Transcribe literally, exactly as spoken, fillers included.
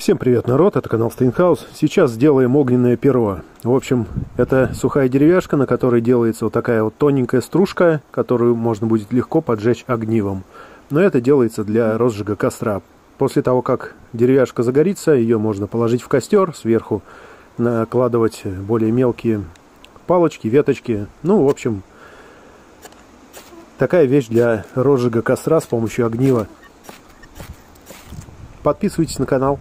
Всем привет, народ, это канал SteinHouse. Сейчас сделаем огненное перо. В общем, это сухая деревяшка, на которой делается вот такая вот тоненькая стружка, которую можно будет легко поджечь огнивом. Но это делается для розжига костра. После того, как деревяшка загорится, ее можно положить в костер, сверху накладывать более мелкие палочки, веточки. Ну, в общем, такая вещь для розжига костра с помощью огнива. Подписывайтесь на канал.